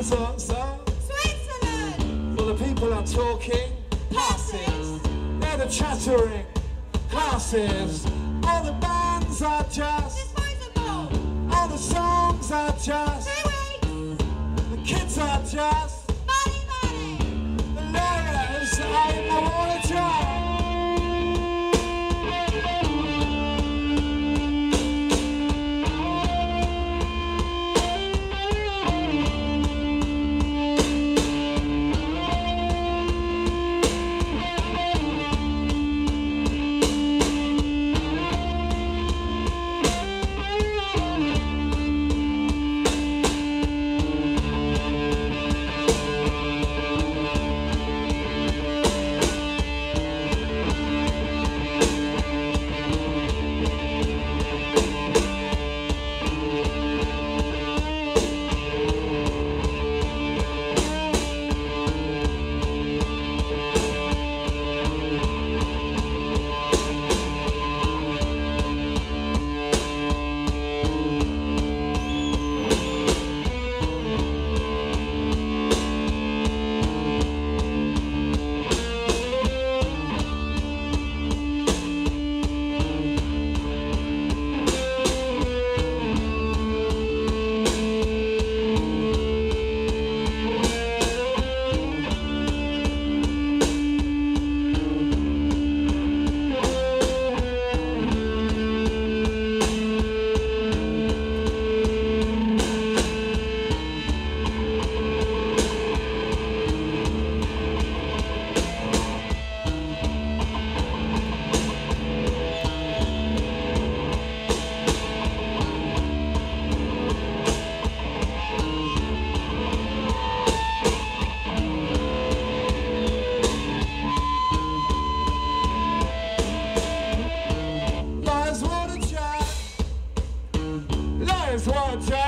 Winners answer, Switzerland. For the people are talking passes, they're the chattering classes. All the bands are just disposable, all the songs are just lyrics, the kids are just money, money. The lawyers ain't I want a job. Watch out.